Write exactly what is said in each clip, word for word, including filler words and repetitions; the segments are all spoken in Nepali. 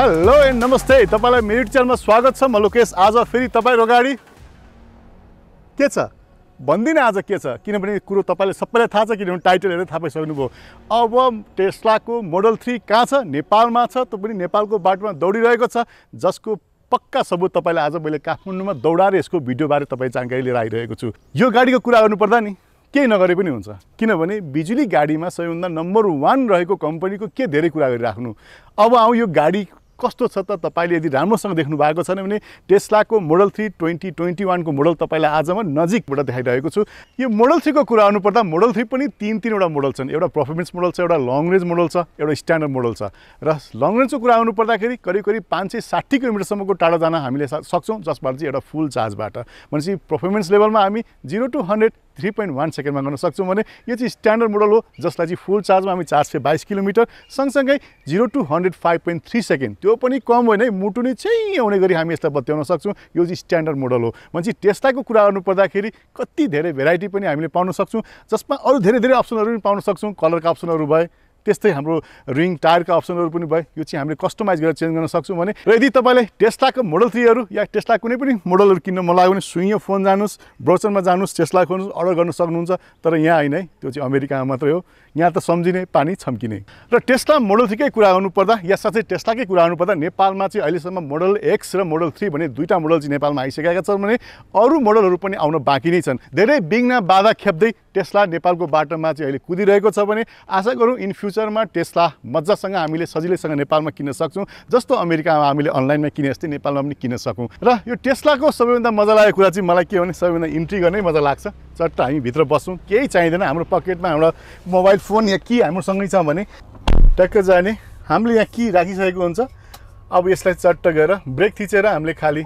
हेलो एन्ड नमस्ते, तपाईलाई मेरो च्यानलमा स्वागत छ। म लोकेश। आज फेरि तपाईहरु अगाडि के छ भन्दिन। आज के छ किनभने कुरो तपाईले सबैलाई थाहा छ, किनभने टाइटल हेरेर थाहा पाइसक्नुभयो। अब टेस्लाको मोडल थ्री कहाँ छ, नेपालमा छ, त्यो पनि नेपालको बाटोमा दौडिरहेको छ, जसको पक्का सबूत तपाईलाई आज मैले काठमाडौँमा दौडाएर यसको भिडियोबारे तपाई जानकारी लिएर आइरहेको छु। यो गाडीको कुरा गर्नुपर्दा नि केही नगरे पनि हुन्छ, किनभने बिजुली गाडीमा सबैभन्दा नम्बर वान रहेको कम्पनीको के धेरै कुरा गरिराख्नु। अब आउँ यो गाडी कस्तो छ त। तपाईले यदि राम्रोसँग देख्नु भएको छैन भने टेस्लाको मोडल थ्री ट्वेन्टी ट्वेन्टी वानको मोडल तपाईँलाई आज म नजिकबाट देखाइरहेको छु। यो मोडल थ्रीको कुरा आउनुपर्दा मोडल थ्री पनि तिन तिनवटा मोडल छन्। एउटा पर्फर्मेन्स मोडल छ, एउटा लङ रेन्ज मोडल छ, एउटा स्ट्यान्डर्ड मोडल छ। र लङ रेन्जको कुरा आउनुपर्दाखेरि करिब करिब पाँच सय साठी किलोमिटरसम्मको टाढा जान हामीले सक्छौँ, जसबाट चाहिँ एउटा फुल चार्जबाट। भनेपछि पर्फर्मेन्स लेभलमा हामी zero to hundred three point one सेकेन्डमा गर्न सक्छौँ। भने यो चाहिँ स्ट्यान्डर्ड मोडल हो, जसलाई चाहिँ फुल चार्जमा हामी चार सय बाइस किलोमिटर सँगसँगै zero to hundred five point three second, त्यो पनि कम होइन है, मुटु नै चाहिँ आउने गरी हामी यसलाई बत्याउन सक्छौँ। यो चाहिँ स्ट्यान्डर्ड मोडल हो। भनेपछि टेस्लाको कुरा गर्नुपर्दाखेरि कति धेरै भेराइटी पनि हामीले पाउन सक्छौँ, जसमा अरू धेरै धेरै अप्सनहरू पनि पाउन सक्छौँ। कलरका अप्सनहरू भए, त्यस्तै हाम्रो रिङ टायरका अप्सनहरू पनि भयो। यो चाहिँ हामीले कस्टमाइज गरेर चेन्ज गर्न सक्छौँ। भने र यदि तपाईँले टेस्लाको मोडल थ्रीहरू या टेस्ला कुनै पनि मोडलहरू किन्न मन लाग्यो भने सुइयो फोन जानुहोस्, ब्रोचरमा जानुहोस्, टेस्ला खोल्नुहोस्, अर्डर गर्न सक्नुहुन्छ। तर यहाँ होइन है, त्यो चाहिँ अमेरिकामा मात्रै हो। यहाँ त सम्झिने पानी छम्किने। र टेस्ला मोडल थ्रीकै कुरा गर्नुपर्दा या साथै टेस्लाकै कुरा गर्नुपर्दा नेपालमा चाहिँ अहिलेसम्म मोडल एक्स र मोडल थ्री भने दुईवटा मोडल चाहिँ नेपालमा आइसकेका छन्। भने अरू मोडलहरू पनि आउन बाँकी नै छन्। धेरै विघ्न बाधा खेप्दै टेस्ला नेपालको बाटोमा चाहिँ अहिले कुदिरहेको छ। भने आशा गरौँ इन फ्युचरमा टेस्ला मजासँग हामीले सजिलैसँग नेपालमा किन्न सक्छौँ, जस्तो अमेरिकामा हामीले अनलाइनमा किने जस्तै नेपालमा पनि किन्न सकौँ। र यो टेस्लाको सबैभन्दा मजा लागेको कुरा चाहिँ मलाई के हो भने सबैभन्दा इन्ट्री गर्नै मजा लाग्छ। चट्ट हामी भित्र बस्छौँ, केही चाहिँदैन। हाम्रो पकेटमा हाम्रो मोबाइल फोन या के हाम्रोसँगै छ भने ट्याक्क जाने। हामीले यहाँ के राखिसकेको हुन्छ, अब यसलाई चट्ट गएर ब्रेक थिचेर हामीले खाली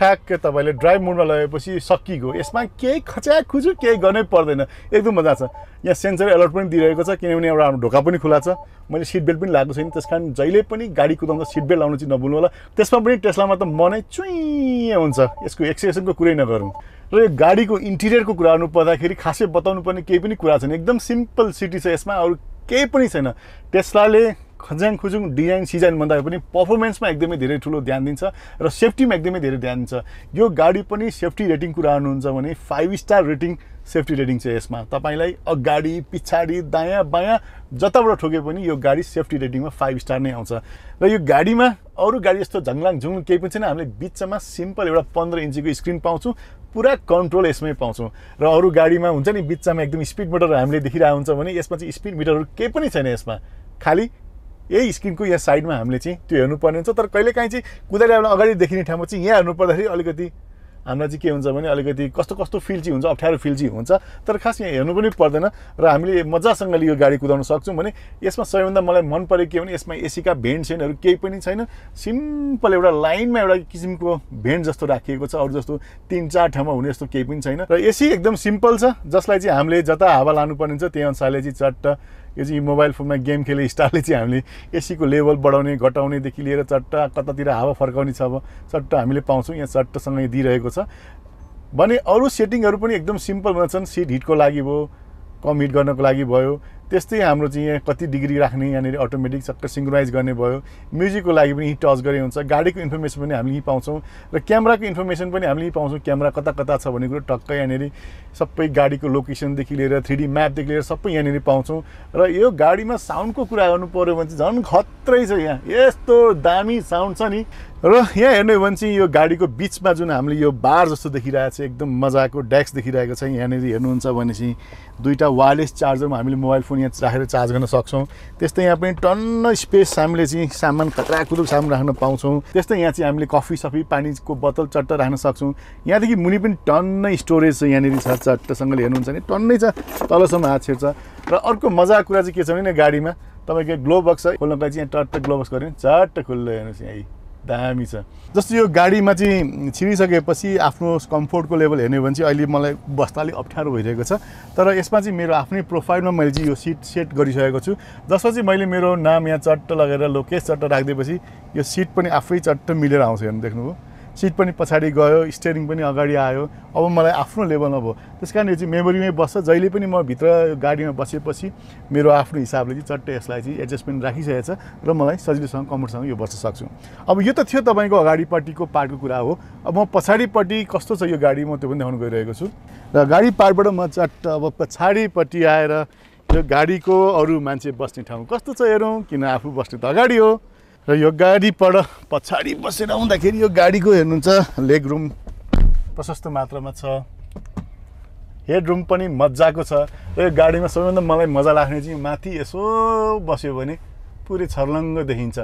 ठ्याक्कै तपाईँले ड्राइभ मोडमा लगाएपछि सकिगयो। यसमा केही खच्याखुचु केही गर्नै पर्दैन, एकदम मजा छ। यहाँ सेन्सर एलर्ट पनि दिइरहेको छ, किनभने एउटा हाम्रो ढोका पनि खुला छ। मैले सिट बेल्ट पनि लगाएको छैन, त्यस कारण जहिले पनि गाडी कुदाउँदा सिट बेल्ट लाउनु चाहिँ नभुल्नु होला। त्यसमा पनि टेस्लामा त मनै चुइँ हुन्छ, यसको एक्सेसनको कुरै नगरौँ। र यो गाडीको इन्टिरियरको कुरा गर्नु पर्दाखेरि खासै बताउनु पर्ने केही पनि कुरा छैन, एकदम सिम्पल सिटी छ। यसमा अरू केही पनि छैन। टेस्लाले खज्याङ खुजुङ डिजाइन सिजाइन भन्दा पनि पर्फर्मेन्समा एकदमै धेरै ठुलो ध्यान दिन्छ र सेफ्टीमा एकदमै धेरै ध्यान दिन्छ। यो गाडी पनि सेफ्टी रेटिङ कुरा गर्नुहुन्छ भने five star rating safety rating छ। यसमा तपाईँलाई अगाडि पछाडि दायाँ बायाँ जताबाट ठोके पनि यो गाडी सेफ्टी रेटिङमा फाइभ स्टार नै आउँछ। र यो गाडीमा अरू गाडी जस्तो झङ्लाङ झुङ केही पनि छैन। हामीले बिचमा सिम्पल एउटा पन्ध्र इन्चीको स्क्रिन पाउँछौँ, पुरा कन्ट्रोल यसमै पाउँछौँ। र अरू गाडीमा हुन्छ नि बिचमा एकदम स्पिड मिटर हामीले देखिरहेको हुन्छ, भने यसमा चाहिँ स्पिड मिटरहरू केही पनि छैन। यसमा खालि यही स्क्रिनको यहाँ साइडमा हामीले चाहिँ त्यो हेर्नुपर्ने हुन्छ। तर कहिलेकाहीँ चाहिँ कुदाइरहेको अगाडि देखिने ठाउँमा चाहिँ यहाँ हेर्नु पर्दाखेरि अलिकति हामीलाई चाहिँ के हुन्छ भने अलिकति कस्तो कस्तो फिल चाहिँ हुन्छ, अप्ठ्यारो फिल चाहिँ हुन्छ। तर खास यहाँ हेर्नु पनि पर्दैन र हामीले मजासँगले यो गाडी कुदाउन सक्छौँ। भने यसमा सबैभन्दा मलाई मन परेको के भने यसमा एसीका भेन्ट सेन्टहरू केही पनि छैन। सिम्पल एउटा लाइनमा एउटा किसिमको भेन्ट जस्तो राखिएको छ, अरू जस्तो तिन चार ठाउँमा हुने जस्तो केही पनि छैन। र एसी एकदम सिम्पल छ, जसलाई चाहिँ हामीले जता हावा लानुपर्ने हुन्छ त्यही अनुसारले चाहिँ चट्ट यो चाहिँ मोबाइल फोनमा गेम खेले स्टाइलले चाहिँ हामीले एसीको लेभल बढाउने घटाउनेदेखि लिएर चट्ट कतातिर हावा फर्काउने छ अब चट्ट हामीले पाउँछौँ। यहाँ चट्टसँगै दिइरहेको छ। भने अरू सेटिङहरू पनि एकदम सिम्पल हुन्छन्। सिट हिटको लागि भयो, कम हिट गर्नको लागि भयो, त्यस्तै हाम्रो चाहिँ यहाँ कति डिग्री राख्ने यहाँनिर अटोमेटिक चक्कर सिङ्क्रोनाइज गर्ने भयो। म्युजिकको लागि पनि यहीँ टच गरे हुन्छ। गाडीको इन्फर्मेसन पनि हामीले यहीँ पाउँछौँ र क्यामेराको इन्फर्मेसन पनि हामीले यहीँ पाउँछौँ। क्यामेरा कता कता छ भन्ने कुरो टक्क यहाँनिर सबै गाडीको लोकेसनदेखि लिएर थ्री डी म्यापदेखि लिएर सबै यहाँनिर पाउँछौँ। र यो गाडीमा साउन्डको कुरा गर्नु पऱ्यो भने चाहिँ झन् खत्रै छ। यहाँ यस्तो दामी साउन्ड छ नि। र यहाँ हेर्नु हो भने चाहिँ यो गाडीको बिचमा जुन हामीले यो बार जस्तो देखिरहेको छ, एकदम मजाको डेस्क देखिरहेको छ। यहाँनिर हेर्नुहुन्छ भने चाहिँ दुईवटा वायरलेस चार्जरमा हामीले मोबाइल फोन यहाँ राखेर चार्ज गर्न सक्छौँ। त्यस्तै यहाँ पनि टन्न स्पेस हामीले चाहिँ सामान खतराकुरु सामान राख्न पाउँछौँ। त्यस्तै यहाँ चाहिँ हामीले कफी सफी पानीको बोतल चट्ट राख्न सक्छौँ। यहाँदेखि मुनि पनि टन्न स्टोरेज यहाँनिर छ, चट्टसँगले हेर्नुहुन्छ भने टन्नै छ, तलसम्म हात छेड्छ। र अर्को मजाको कुरा चाहिँ के छ भने गाडीमा तपाईँको ग्लोबक्स छ, खोल्नको लागि चाहिँ टट्ट ग्लोबक्स गऱ्यो भने चट्ट खुल्लो। हेर्नुहोस् यही दामी छ। जस्तो यो गाडीमा चाहिँ छिरिसकेपछि आफ्नो कम्फोर्टको लेभल हेर्ने भने चाहिँ अहिले मलाई बस्दा अलिक अप्ठ्यारो भइरहेको छ। तर यसमा चाहिँ मेरो आफ्नै प्रोफाइलमा मैले चाहिँ यो सिट सेट गरिसकेको छु, जसमा चाहिँ मैले मेरो नाम यहाँ चट्ट लगेर लोकेश चट्ट राखिदिएपछि यो सिट पनि आफै चट्ट मिलेर आउँछ। हेर्नु देख्नुभयो सीट पनि पछाडी गयो स्टीयरिङ पनि अगाडि आयो अब मलाई आफ्नो लेभलमा भयो त्यसकारण यो चाहिँ मेमोरीमै बस्छ जहिले पनि म भित्र गाडीमा बसेपछि मेरो आफ्नो हिसाबले चाहिँ चट्टै यसलाई चाहिँ एडजस्टमेन्ट राखिसकेछ र मलाई सजिलैसँग कम्फर्टसँग यो बस्न सक्छु। अब यो त थियो तपाईको अगाडीपट्टिको पार्टको कुरा हो। अब म पछाडीपट्टि कस्तो छ यो गाडी म त्यो पनि देखाउन गइरहेको छु र गाडी पार्टबाट म चट्ट अब पछाडीपट्टि आएर यो गाडीको अरू मान्छे बस्ने ठाउँ कस्तो छ हेरौँ किन आफू बस्ने त अगाडि हो र यो गाडीबाट पछाडि बसेर आउँदाखेरि यो गाडीको हेर्नुहुन्छ लेग रुम प्रशस्त मात्रामा छ हेड रुम पनि मजाको छ र यो गाडीमा सबैभन्दा मलाई मजा लाग्ने चाहिँ माथि यसो बस्यो भने पुरै छर्लङ्ग देखिन्छ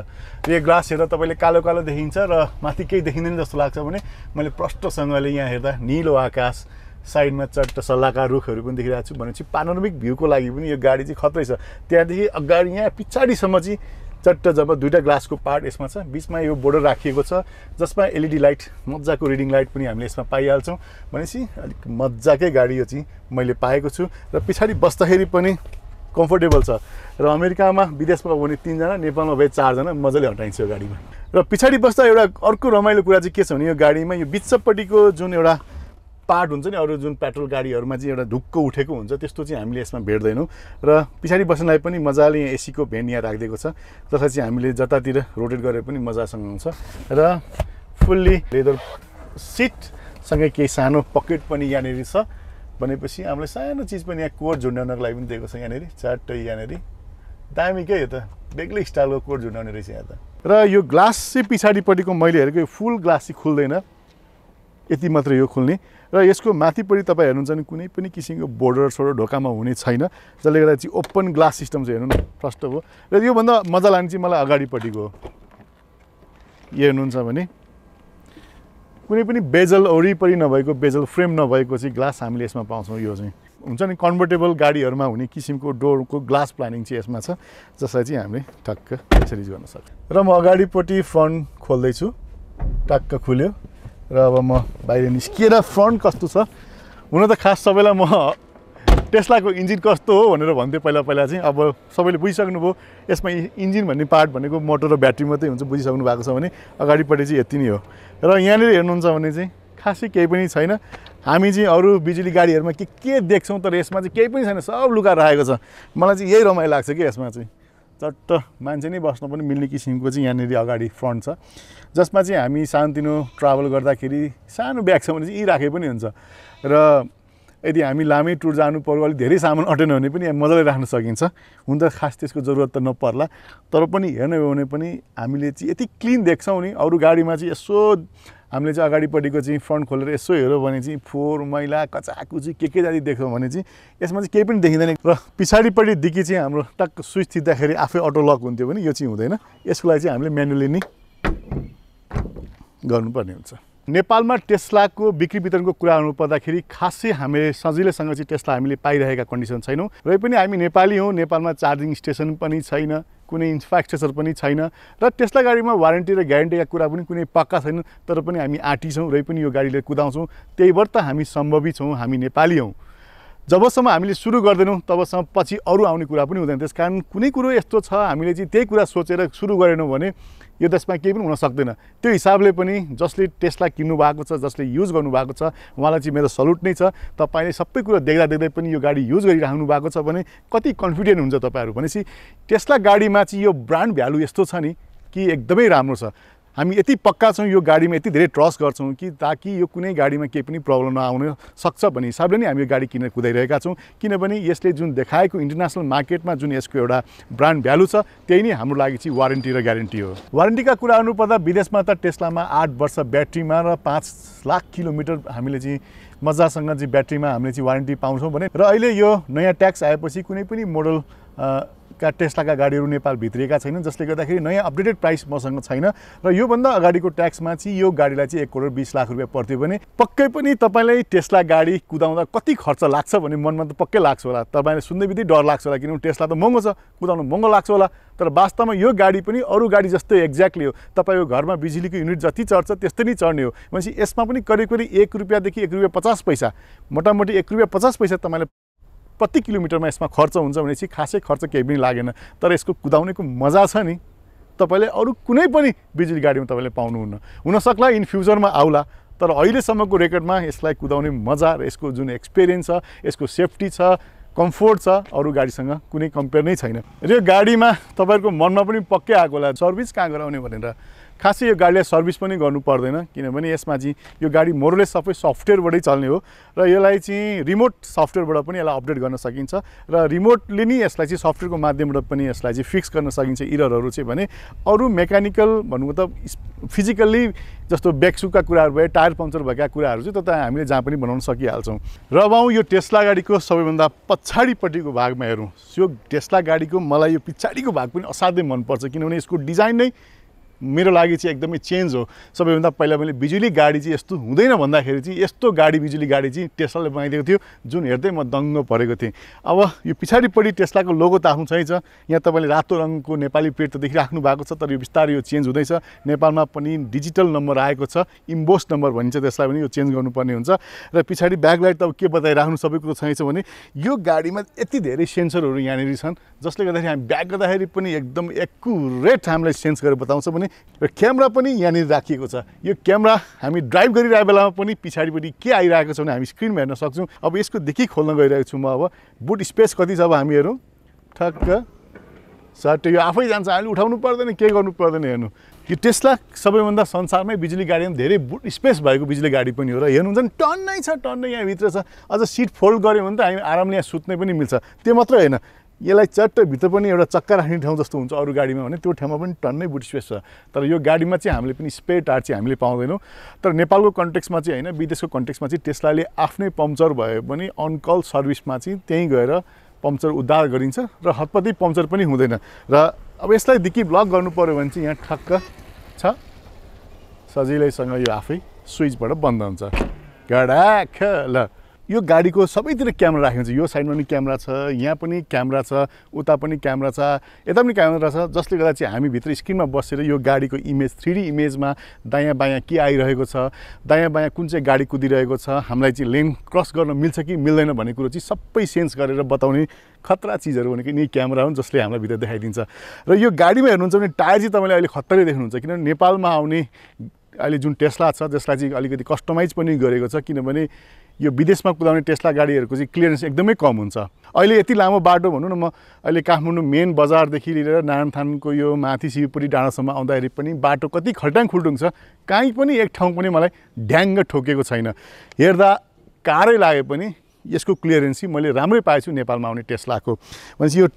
यो ग्लास हेर्दा तपाईँले कालो कालो देखिन्छ र माथि केही देखिँदैन जस्तो लाग्छ भने मैले प्रष्टसँगले यहाँ हेर्दा नीलो आकाश साइडमा चट्ट सल्लाहका रुखहरू पनि देखिरहेको छु भनेपछि पानोरमिक भ्यूको लागि पनि यो गाडी चाहिँ खत्रै छ। त्यहाँदेखि अगाडि यहाँ पछाडिसम्म चाहिँ चट्ट जब दुईटा ग्लासको पार्ट यसमा छ बीचमा यो बोर्डर राखिएको छ जसमा एलईडी लाइट मजाको रिडिङ लाइट पनि हामीले यसमा पाइहाल्छौँ भनेपछि अलिक मजाकै गाडी यो चाहिँ मैले पाएको छु र पछाडि बस्दाखेरि पनि कम्फर्टेबल छ र अमेरिकामा विदेशमा भने तीनजना नेपालमा भए चारजना मजाले हटाइन्छ यो गाडीमा। र पछाडि बस्दा एउटा अर्को रमाइलो कुरा चाहिँ के छ भने यो गाडीमा यो बिचपट्टिको जुन एउटा पार्ट हुन्छ नि अरू जुन पेट्रोल गाडीहरूमा चाहिँ एउटा ढुक्क उठेको हुन्छ त्यस्तो चाहिँ हामीले यसमा भेट्दैनौँ र पछाडि बस्नलाई पनि मजाले यहाँ एसीको भेन्ट यहाँ राखिदिएको छ जसलाई चाहिँ हामीले जतातिर रोटेट गरेर पनि मजासँग हुन्छ र फुल्ली लेदर सिटसँगै केही सानो पकेट पनि यहाँनिर छ भनेपछि हामीलाई सानो चिज पनि यहाँ कोट झुन्डाउनको लागि पनि दिएको छ यहाँनिर चाटै यहाँनिर दामी के यो त बेग्लै स्टाइलको कोट झुन्डाउने रहेछ यहाँ त। र यो ग्लास चाहिँ पछाडिपट्टिको मैले हेरेको फुल ग्लास चाहिँ खुल्दैन यति मात्र यो खुल्ने र यसको माथिपट्टि तपाईँ हेर्नुहुन्छ नि कुनै पनि किसिमको बोर्डर सोर्डर ढोकामा हुने छैन जसले गर्दा चाहिँ ओपन ग्लास सिस्टम चाहिँ हेर्नु न फर्स्ट हो र योभन्दा मजा लाग्ने चाहिँ मलाई अगाडिपट्टिको यो हेर्नुहुन्छ भने कुनै पनि बेजल वरिपरि नभएको बेजल फ्रेम नभएको चाहिँ ग्लास हामीले यसमा पाउँछौँ। यो चाहिँ हुन्छ नि कन्भर्टेबल गाडीहरूमा हुने किसिमको डोरको ग्लास प्लानिङ चाहिँ यसमा छ जसलाई चाहिँ हामीले ठक्क यसरी गर्न सक्छौँ। र म अगाडिपट्टि फ्रन्ट खोल्दैछु टक्क खुल्यो र अब म बाहिर निस्किएर फ्रन्ट कस्तो छ हुन त खास सबैलाई म टेस्लाको इन्जिन कस्तो हो भनेर भन्थेँ पहिला पहिला चाहिँ अब सबैले बुझिसक्नुभयो यसमा इन्जिन भन्ने पार्ट भनेको मोटर र ब्याट्री मात्रै हुन्छ बुझिसक्नु भएको छ भने अगाडिपट्टि चाहिँ यति नै हो र यहाँनिर हेर्नुहुन्छ भने चाहिँ खासै केही पनि छैन हामी चाहिँ अरू बिजुली गाडीहरूमा के के देख्छौँ तर यसमा चाहिँ केही पनि छैन सब लुकाएर राखेको छ मलाई चाहिँ यही रमाइलो लाग्छ कि यसमा चाहिँ चट्ट मान्छे नै बस्न पनि मिल्ने किसिमको चाहिँ यहाँनिर अगाडि फ्रन्ट छ जसमा चाहिँ हामी सानोतिनो ट्राभल गर्दाखेरि सानो ब्याग छ भने चाहिँ यी राखे पनि हुन्छ र यदि हामी लामै टुर जानु पर्यो अलिक धेरै सामान अटेन भने पनि मजाले राख्न सकिन्छ हुन त खास त्यसको जरुरत त नपर्ला तर पनि हेर्नु हो भने पनि हामीले चाहिँ यति क्लिन देख्छौँ नि अरू गाडीमा चाहिँ यसो हामीले चाहिँ अगाडिपट्टिको चाहिँ फ्रन्ट खोलेर यसो हेऱ्यो भने चाहिँ फोहोर मैला कचाकुची के के जाति देख्यौँ भने चाहिँ यसमा चाहिँ केही पनि देखिँदैन र पछाडिपट्टि दिकी चाहिँ हाम्रो टक्क स्विच थिच्दाखेरि आफै अटो लक हुन्थ्यो भने यो चाहिँ हुँदैन यसको लागि चाहिँ हामीले म्यानुअली नै गर्नुपर्ने हुन्छ। नेपालमा टेस्लाको बिक्री वितरणको कुरा हुनु पर्दाखेरि खासै हामीले सजिलैसँग चाहिँ टेस्ला हामीले पाइरहेका कन्डिसन छैनौँ र पनि हामी नेपाली हौँ नेपालमा चार्जिङ स्टेसन पनि छैन कुनै इन्फ्रास्ट्रक्चर पनि छैन र टेस्ला गाडीमा वारेन्टी र ग्यारेन्टीका कुरा पनि कुनै पक्का छैन तर पनि हामी आँटी छौँ र पनि यो गाडीले कुदाउँछौँ त्यही भएर त हामी सम्भवी छौँ हामी नेपाली हौँ। जबसम्म हामीले सुरु गर्दैनौँ तबसम्म पछि अरू आउने कुरा पनि हुँदैन त्यस कारण कुनै कुरो यस्तो छ हामीले चाहिँ त्यही कुरा सोचेर सुरु गरेनौँ भने यो देशमा केही पनि हुन सक्दैन। त्यो हिसाबले पनि जसले टेस्ला किन्नु भएको छ जसले युज गर्नुभएको छ उहाँलाई चाहिँ मेरो सल्युट नै छ। तपाईँले सबै कुरा देख्दा देख्दै पनि यो गाडी युज गरिराख्नु भएको छ भने कति कन्फिडेन्ट हुन्छ तपाईँहरू भनेपछि टेस्ला गाडीमा चाहिँ यो ब्रान्ड भ्यालु यस्तो छ नि कि एकदमै राम्रो छ। हामी यति पक्का छौँ यो गाडीमा यति धेरै ट्रस्ट गर्छौँ कि ताकि यो कुनै गाडीमा केही पनि प्रब्लम नआउन सक्छ भन्ने हिसाबले नै हामी यो गाडी किनेर कुदाइरहेका छौँ किनभने यसले जुन देखाएको इन्टरनेसनल मार्केटमा जुन यसको एउटा ब्रान्ड भ्यालु छ त्यही नै हाम्रो लागि चाहिँ वारेन्टी र ग्यारेन्टी हो। वारेन्टीका कुरा गर्नुपर्दा विदेशमा त टेस्लामा आठ वर्ष ब्याट्रीमा र पाँच लाख किलोमिटर हामीले चाहिँ मजासँग चाहिँ ब्याट्रीमा हामीले चाहिँ वारेन्टी पाउँछौँ भने र अहिले यो नयाँ ट्याक्स आएपछि कुनै पनि मोडल का टेस्लाका गाडीहरू नेपाल भित्रिएका छैनन् जसले गर्दाखेरि नयाँ अपडेटेड प्राइस मसँग छैन र योभन्दा अगाडिको ट्याक्समा चाहिँ यो गाडीलाई चाहिँ एक करोड बिस लाख रुपियाँ पर्थ्यो भने पक्कै पनि तपाईँलाई टेस्ला गाडी कुदाउँदा कति खर्च लाग्छ भने मनमा त पक्कै लाग्छ होला तपाईँलाई सुन्दै बित्तिकै डर लाग्छ होला किनभने टेस्ला त महँगो छ कुदाउनु महँगो लाग्छ होला तर वास्तवमा यो गाडी पनि अरू गाडी जस्तै एक्ज्याक्टली हो तपाईँको घरमा बिजुलीको युनिट जति चढ्छ त्यस्तै नै चढ्ने हो भनेपछि यसमा पनि करिब करिब एक रुपियाँदेखि एक रुपियाँ पचास पैसा मोटामोटी एक रुपियाँ पचास पैसा तपाईँलाई प्रति किलोमिटरमा यसमा खर्च हुन्छ भनेपछि खासै खर्च केही पनि लागेन तर यसको कुदाउनेको मजा छ नि तपाईले अरु कुनै पनि बिजुली गाडीमा तपाईले पाउनुहुन्न। हुन सक्ला इन फ्युचरमा आउला, तर अहिलेसम्मको रेकर्डमा यसलाई कुदाउने मजा र यसको जुन एक्सपिरियन्स छ, यसको सेफ्टी छ, कम्फोर्ट छ, अरु गाडीसँग कुनै कम्पेयर नै छैन। र यो गाडीमा तपाईहरुको मनमा पनि पक्कै आको होला सर्भिस कहाँ गराउने भनेर। खासै यो गाडीले सर्भिस पनि गर्नु पर्दैन, किनभने यसमा चाहिँ यो गाडी मोरले सबै सफ्टवेयरबाटै चल्ने हो र यसलाई चाहिँ रिमोट सफ्टवेयरबाट पनि यसलाई अपडेट गर्न सकिन्छ र रिमोटले नै यसलाई चाहिँ सफ्टवेयरको माध्यमबाट पनि यसलाई चाहिँ फिक्स गर्न सकिन्छ इररहरू चाहिँ। भने अरू मेकानिकल भन्नु त फिजिकल्ली जस्तो ब्याकसुका कुराहरू भए, टायर पङ्क्चर भएका कुराहरू चाहिँ त हामीले जहाँ पनि बनाउन सकिहाल्छौँ। र अब यो टेस्ला गाडीको सबैभन्दा पछाडिपट्टिको भागमा हेरौँ। यो टेस्ला गाडीको मलाई यो पछाडिको भाग पनि असाध्यै मनपर्छ, किनभने यसको डिजाइन नै मेरो लागि चाहिँ एकदमै चेन्ज हो। सबैभन्दा पहिला मैले बिजुली गाडी चाहिँ यस्तो हुँदैन भन्दाखेरि चाहिँ यस्तो गाडी बिजुली गाडी चाहिँ टेस्लाले बनाइदिएको थियो, जुन हेर्दै म दङ्ग परेको थिएँ। अब यो पछाडिपट्टि टेस्लाको लोगो त आउनु चाहिन्छ, यहाँ तपाईँले रातो रङको नेपाली प्लेट त देखिराख्नु भएको छ, तर यो बिस्तारै यो चेन्ज हुँदैछ। नेपालमा पनि डिजिटल नम्बर आएको छ, इम्बोस नम्बर भनिन्छ त्यसलाई पनि, यो चेन्ज गर्नुपर्ने हुन्छ। र पछाडि ब्याकलाइट त अब के बताइराख्नु सबै कुरो चाहिन्छ भने यो गाडीमा यति धेरै सेन्सरहरू यहाँनिर छन् जसले गर्दाखेरि हामी ब्याक गर्दाखेरि पनि एकदम एकुरेट हामीलाई सेन्स गरेर बताउँछ भने। र क्यामेरा पनि यहाँनिर राखिएको छ। यो क्यामेरा हामी ड्राइभ गरिरहेको बेलामा पनि पछाडिपट्टि के आइरहेको छ भने हामी स्क्रिनमा हेर्न सक्छौँ। अब यसको देखि खोल्न गइरहेको छु म। अब बुट स्पेस कति छ अब हामी हेरौँ, ठक्क सट्ट यो आफै जान्छ, हामीले उठाउनु पर्दैन, केही गर्नु पर्दैन। हेर्नु, यो टेस्ला सबैभन्दा संसारमै बिजुली गाडीमा धेरै बुट स्पेस भएको बिजुली गाडी पनि हो र हेर्नुहुन्छ नि टन्नै छ, टन्नै यहाँभित्र छ। अझ सिट फोल्ड गऱ्यो भने त हामी आरामले यहाँ सुत्नै पनि मिल्छ। त्यो मात्र होइन, यसलाई चट्टभित्र पनि एउटा चक्का राख्ने ठाउँ जस्तो हुन्छ अरू गाडीमा भने, त्यो ठाउँमा पनि टन्नै बुट स्पेस छ। तर यो गाडीमा चाहिँ हामीले पनि स्पेयर टायर चाहिँ हामीले पाउँदैनौँ। तर नेपालको कन्टेक्स्टमा चाहिँ होइन, विदेशको कन्टेक्स्टमा चाहिँ टेस्लाले आफ्नै पम्पचर भए पनि अनकल सर्भिसमा चाहिँ त्यहीँ गएर पम्पचर उद्धार गरिन्छ र हतपति पम्पचर पनि हुँदैन। र अब यसलाई देखि ब्लक गर्नु पऱ्यो भने चाहिँ यहाँ ठक्क छ, सजिलैसँग यो आफै स्विचबाट बन्द हुन्छ, गडाख। ल यो गाडीको सबैतिर क्यामेरा राखेको छ, यो साइडमा पनि क्यामेरा छ, यहाँ पनि क्यामेरा छ, उता पनि क्यामेरा छ, यता पनि क्यामेरा छ, जसले गर्दा चाहिँ हामी भित्र स्क्रिनमा बसेर यो गाडीको इमेज थ्री डी इमेजमा दायाँ बायाँ के आइरहेको छ, दायाँ बायाँ कुन चाहिँ गाडी कुदिरहेको छ, हामीलाई चाहिँ लेन क्रस गर्न मिल्छ कि मिल्दैन भन्ने कुरो चाहिँ सबै सेन्स गरेर बताउने खतरा चिजहरू भनेको यी क्यामेरा हुन्, जसले हामीलाई भित्र देखाइदिन्छ। र यो गाडीमा हेर्नुहुन्छ भने टायर चाहिँ तपाईँले अहिले खतरै देख्नुहुन्छ, किनभने नेपालमा आउने अहिले जुन टेस्ला छ त्यसलाई चाहिँ अलिकति कस्टमाइज पनि गरेको छ, किनभने यो विदेशमा कुदाउने टेस्ला गाडीहरूको चाहिँ क्लियरेन्स एकदमै कम हुन्छ। अहिले यति लामो बाटो भनौँ न, म अहिले काठमाडौँ मेन बजारदेखि लिएर नारायणथानको यो माथि शिवपुरी डाँडासम्म आउँदाखेरि पनि बाटो कति खल्टाङ खुल्टुङ छ, काहीँ पनि एक ठाउँ पनि मलाई ढ्याङ्ग ठोकेको छैन। हेर्दा कारै लागे पनि यसको क्लियरेन्स चाहिँ मैले राम्रै पाएछु नेपालमा आउने टेस्लाको। भनेपछि यो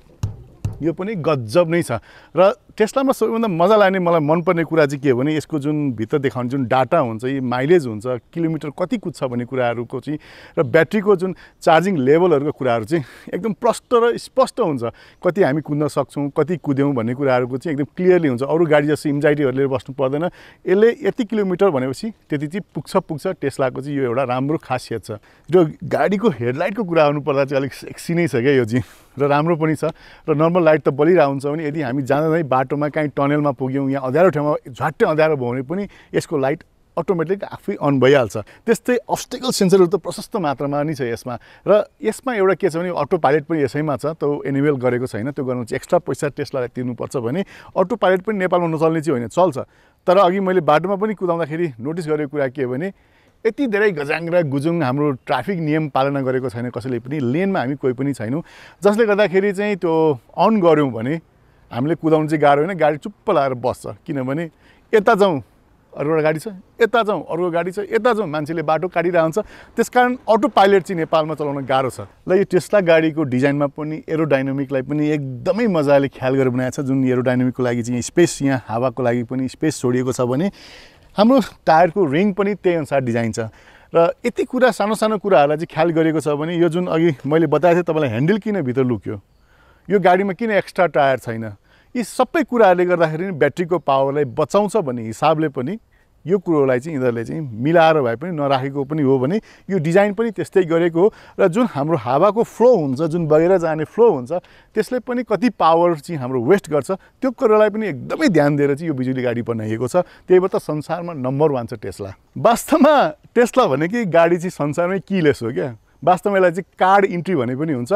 यो पनि गजब नै छ। र टेस्लामा सबैभन्दा मजा लाग्ने मलाई मनपर्ने कुरा चाहिँ के हो भने यसको जुन भित्र देखाउने जुन डाटा हुन्छ, यो माइलेज हुन्छ, किलोमिटर कति कुद्छ भन्ने कुराहरूको चाहिँ, र ब्याट्रीको जुन चार्जिङ लेभलहरूको कुराहरू चाहिँ एकदम प्रष्ट र स्पष्ट हुन्छ। कति हामी कुद्न सक्छौँ, कति कुद्यौँ भन्ने कुराहरूको चाहिँ एकदम क्लियरली हुन्छ। अरू गाडी जस्तो इन्जाइटीहरू लिएर बस्नु पर्दैन, यसले यति किलोमिटर भनेपछि त्यति चाहिँ पुग्छ पुग्छ टेस्लाको चाहिँ यो एउटा राम्रो खासियत छ। र गाडीको हेडलाइटको कुरा आउनुपर्दा चाहिँ अलिक सेक्सी नै छ क्या यो चाहिँ, र राम्रो पनि छ। र नर्मल लाइट त बलिरहेको हुन्छ भने यदि हामी जाँदै बाटोमा काहीँ टनेलमा पुग्यौँ या अँध्यारो ठाउँमा झट्टै अँध्यारो भयो भने पनि यसको लाइट अटोमेटिक आफै अन भइहाल्छ। त्यस्तै अब्स्टेकल सेन्सरहरू त प्रशस्त मात्रामा नै छ यसमा। र यसमा एउटा के छ भने अटो पाइलट पनि यसैमा छ, त्यो एनिमेल गरेको छैन, त्यो गर्नु चाहिँ एक्स्ट्रा पैसा टेस्लालाई तिर्नुपर्छ भने। अटो पाइलट पनि नेपालमा नचल्ने चाहिँ होइन, चल्छ। तर अघि मैले बाटोमा पनि कुदाउँदाखेरि नोटिस गरेको कुरा के हो भने यति धेरै गजाङ र गुजुङ हाम्रो ट्राफिक नियम पालना गरेको छैन कसैले पनि, लेनमा हामी कोही पनि छैनौँ, जसले गर्दाखेरि चाहिँ त्यो अन गऱ्यौँ भने हामीले कुदाउनु चाहिँ गाह्रो होइन, गाडी चुप्प लगाएर बस्छ। किनभने यता जाउँ अरू गाडी छ, यता जाउँ अरू गाडी छ, यता जाउँ, मान्छेले बाटो काटिरहेको हुन्छ। त्यसकारण अटो पाइलट चाहिँ नेपालमा चलाउन गाह्रो छ। ल यो टेस्ला गाडीको डिजाइनमा पनि एरोडाइनामिकलाई पनि एकदमै मजाले ख्याल गरेर बनाएको छ, जुन एरोडाइनामिकको लागि चाहिँ स्पेस, यहाँ हावाको लागि पनि स्पेस छोडिएको छ भने हाम्रो टायरको रिङ पनि त्यही अनुसार डिजाइन छ। र यति कुरा सानो सानो कुराहरूलाई चाहिँ ख्याल गरेको छ भने यो जुन अघि मैले बताएको थिएँ तपाईँलाई ह्यान्डल किन भित्र लुक्यो, यो गाडीमा किन एक्स्ट्रा टायर छैन, यी सबै कुराहरूले गर्दाखेरि ब्याट्रीको पावरलाई बचाउँछ भन्ने हिसाबले पनि यो कुरोलाई चाहिँ यिनीहरूले चाहिँ मिलाएर भए पनि नराखेको पनि हो भने यो डिजाइन पनि त्यस्तै गरेको हो। र जुन हाम्रो हावाको फ्लो हुन्छ, जुन बगेर जाने फ्लो हुन्छ, त्यसले पनि कति पावर चाहिँ हाम्रो वेस्ट गर्छ, त्यो कुरोलाई पनि एकदमै ध्यान दिएर चाहिँ यो बिजुली गाडी बनाइएको छ। त्यही भएर त संसारमा नम्बर वान छ टेस्ला। वास्तवमा टेस्ला भनेकै गाडी चाहिँ संसारमै किलेस हो क्या, वास्तवमा यसलाई चाहिँ कार्ड इन्ट्री भने पनि हुन्छ।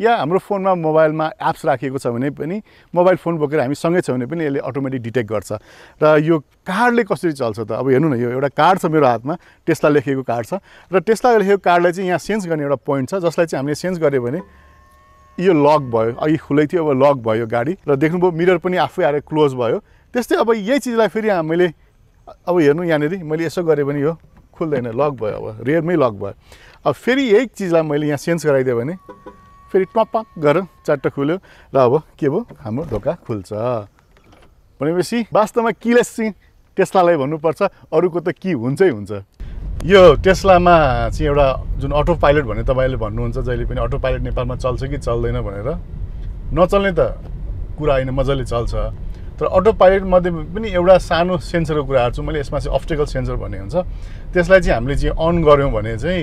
या हाम्रो फोनमा मोबाइलमा एप्स राखिएको छ भने पनि मोबाइल फोन बोकेर हामी सँगै छौँ भने पनि यसले अटोमेटिक डिटेक्ट गर्छ र यो कार्डले कसरी चल्छ त। अब हेर्नु न, यो एउटा कार्ड छ मेरो हातमा, टेस्ला लेखेको कार्ड छ र टेस्ला लेखेको कार्डलाई चाहिँ यहाँ सेन्स गर्ने एउटा पोइन्ट छ जसलाई चाहिँ हामीले सेन्स गर्यो भने यो लक भयो, अघि खुलै थियो अब लक भयो गाडी र देख्नुभयो मिरर पनि आफै आएर क्लोज भयो। त्यस्तै अब यही चिजलाई फेरि मैले अब हेर्नु यहाँनिर मैले यसो गरेँ भने यो खुल्दैन, लक भयो, अब रियरमै लक भयो। अब फेरि यही चिजलाई मैले यहाँ सेन्स गराइदिएँ भने फेरि टपक गरेर चट्ट खुल्यो र अब के भयो, हाम्रो ढोका खुल्छ। भनेपछि वास्तवमा किलेस चाहिँ टेस्लालाई भन्नुपर्छ, अरूको त के हुन्छै हुन्छ। यो टेस्लामा चाहिँ एउटा जुन अटो पाइलट भने तपाईँले भन्नुहुन्छ जहिले पनि अटो पाइलट नेपालमा चल्छ कि चल्दैन भनेर, नचल्ने त कुरा होइन, मजाले चल्छ। तर अटो पाइलट मध्ये पनि एउटा सानो सेन्सरको कुरा हार्छु मैले, यसमा चाहिँ अप्टिकल सेन्सर भन्ने हुन्छ। त्यसलाई चाहिँ हामीले चाहिँ अन गऱ्यौँ भने चाहिँ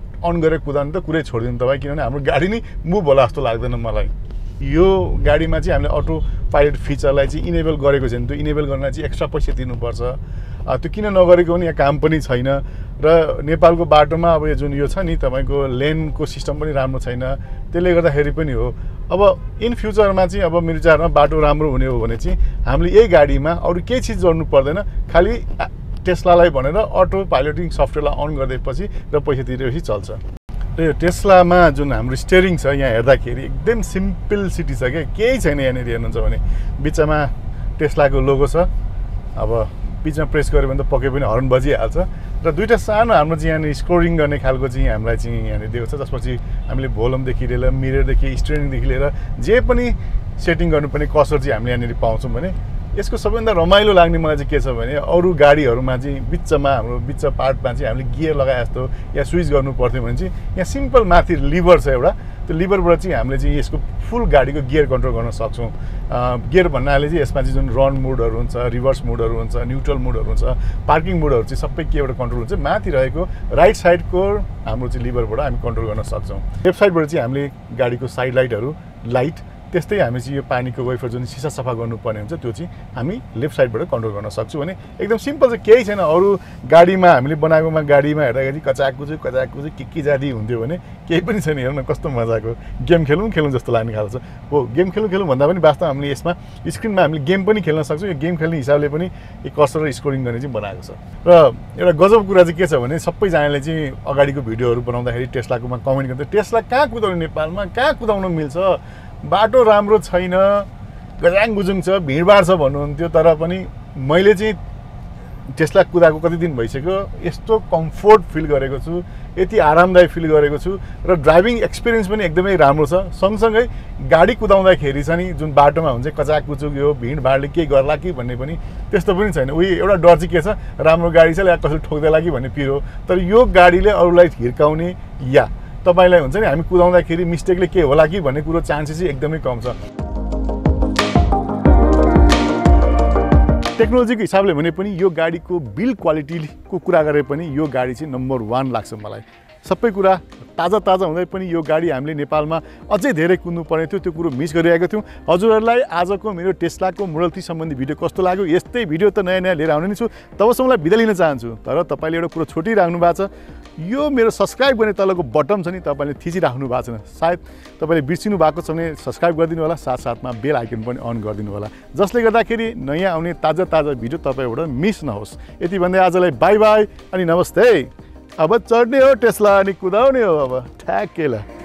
अन गरेर कुदाउनु त कुरै छोडिदिनु तपाईँ, किनभने हाम्रो गाडी नै मुभ होला जस्तो लाग्दैन मलाई। यो गाडीमा चाहिँ हामीले अटो पाइलट फिचरलाई चाहिँ इनेबल गरेको छैन, त्यो इनेबल गर्नलाई चाहिँ एक्स्ट्रा पैसा तिर्नुपर्छ। त्यो किन नगरेको भने यहाँ काम पनि छैन र नेपालको बाटोमा अब यो जुन यो छ नि तपाईँको लेनको सिस्टम पनि राम्रो छैन, त्यसले गर्दाखेरि पनि हो। अब इन फ्युचरमा चाहिँ अब मेरो विचारमा बाटो राम्रो हुने हो भने चाहिँ हामीले यही गाडीमा अरू केही चिज जोड्नु पर्दैन, खालि टेस्लालाई भनेर अटो पाइलटिङ सफ्टवेयरलाई अन गरिदिएपछि र पैसा तिरेपछि चल्छ। र यो टेस्लामा जुन हाम्रो स्टेरिङ छ यहाँ हेर्दाखेरि एकदम सिम्पल सिटी छ, क्या केही छैन यहाँनिर हेर्नुहुन्छ भने। बिचमा टेस्लाको लोगो छ, अब बिचमा प्रेस गऱ्यो भने त पक्कै पनि हर्न बजिहाल्छ। र दुईवटा सानो हाम्रो चाहिँ यहाँनिर स्कोरिङ गर्ने खालको चाहिँ हामीलाई चाहिँ यहाँनिर दिएको छ, जसपछि हामीले भोलमदेखि लिएर मिररदेखि स्टेरिङदेखि लिएर जे पनि सेटिङ गर्नुपर्ने कसर चाहिँ हामीले यहाँनिर पाउँछौँ। भने यसको सबैभन्दा रमाइलो लाग्ने मलाई चाहिँ के छ भने अरू गाडीहरूमा चाहिँ बिचमा हाम्रो बिच पार्टमा चाहिँ हामीले गियर लगाए जस्तो या स्विच गर्नु पर्थ्यो भने चाहिँ यहाँ सिम्पल माथि लिभर छ एउटा, त्यो लिभरबाट चाहिँ हामीले चाहिँ यसको फुल गाडीको गियर कन्ट्रोल गर्न सक्छौँ। गियर भन्नाले चाहिँ यसमा चाहिँ जुन रन मोडहरू हुन्छ, रिभर्स मोडहरू हुन्छ, न्युट्रल मोडहरू हुन्छ, पार्किङ मोडहरू चाहिँ सबै के एउटा कन्ट्रोल हुन्छ। माथि रहेको राइट साइडको हाम्रो चाहिँ लिभरबाट हामी कन्ट्रोल गर्न सक्छौँ। लेफ्ट साइडबाट चाहिँ हामीले गाडीको साइड लाइटहरू लाइट, त्यस्तै हामी चाहिँ यो पानीको वेफर जुन सिसा सफा गर्नुपर्ने हुन्छ त्यो चाहिँ हामी लेफ्ट साइडबाट कन्ट्रोल गर्न सक्छौँ। भने एकदम सिम्पल चाहिँ केही छैन, अरू गाडीमा हामीले बनाएकोमा गाडीमा हेर्दाखेरि कचाकुचु कचाकुचु के के जाति हुन्थ्यो भने केही पनि छैन। हेर्नु कस्तो मजाको गेम खेलौँ खेलौँ जस्तो लाग्ने खालको छ। हो, गेम खेलौँ खेलौँ भन्दा पनि वास्तवमा हामीले यसमा स्क्रिनमा हामीले गेम पनि खेल्न सक्छौँ। यो गेम खेल्ने हिसाबले पनि यो कर्सर र स्कोरिङ गर्ने चाहिँ बनाएको छ। र एउटा गजब कुरा चाहिँ के छ भने सबैजनाले चाहिँ अगाडिको भिडियोहरू बनाउँदाखेरि टेस्लाकोमा कमेन्ट गर्छ, टेस्ला कहाँ कुदाउनु नेपालमा, कहाँ कुदाउनु मिल्छ, बाटो राम्रो छैन, गजाङ गुजुङ छ, भिडभाड छ भन्नुहुन्थ्यो। तर पनि मैले चाहिँ टेस्ला कुदाएको कति दिन भइसक्यो, यस्तो कम्फोर्ट फिल गरेको छु, यति आरामदायी फिल गरेको छु र ड्राइभिङ एक्सपिरियन्स पनि एकदमै राम्रो छ। सँगसँगै गाडी कुदाउँदाखेरि छ नि जुन बाटोमा हुन्छ कचाककुचुक यो भिडभाडले केही गर्ला कि भन्ने पनि त्यस्तो पनि छैन। उयो एउटा डर चाहिँ के छ, राम्रो गाडी छ या कसैले ठोक्दैला कि भन्ने पिरो। तर यो गाडीले अरूलाई हिर्काउने या तपाईलाई हुन्छ नि हामी कुदाउँदाखेरि मिस्टेकले के होला कि भन्ने कुरो चान्सेस चाहिँ एकदमै कम छ। टेक्नोलोजीको हिसाबले भने पनि यो गाडीको बिल्ड क्वालिटीको कुरा गरे पनि यो गाडी चाहिँ नम्बर वान लाग्छ मलाई। सबै कुरा ताजा ताजा हुँदै पनि यो गाडी हामीले नेपालमा अझै धेरै कुद्नु पर्ने थियो, त्यो कुरो मिस गरिरहेको थियौँ। हजुरहरूलाई आजको मेरो टेस्लाको मोडल थ्री सम्बन्धी भिडियो कस्तो लाग्यो, यस्तै भिडियो त नयाँ नयाँ लिएर आउने नै छु। तबसम्मलाई बिदा लिन चाहन्छु, तर तपाईँले एउटा कुरो छुटिराख्नु भएको छ, यो मेरो सब्सक्राइब गर्ने तलको बटन छ नि तपाईँले थिचिराख्नु भएको छैन, सायद तपाईँले बिर्सिनु भएको छ भने सब्सक्राइब गरिदिनु होला, साथसाथमा बेल आइकन पनि अन गरिदिनु होला, जसले गर्दाखेरि नयाँ आउने ताजा ताजा भिडियो तपाईँबाट मिस नहोस्। यति भन्दै आजलाई बाई बाई अनि नमस्ते। अब चढ्ने हो टेस्ला अनि कुदाउने हो अब ठ्याकेला।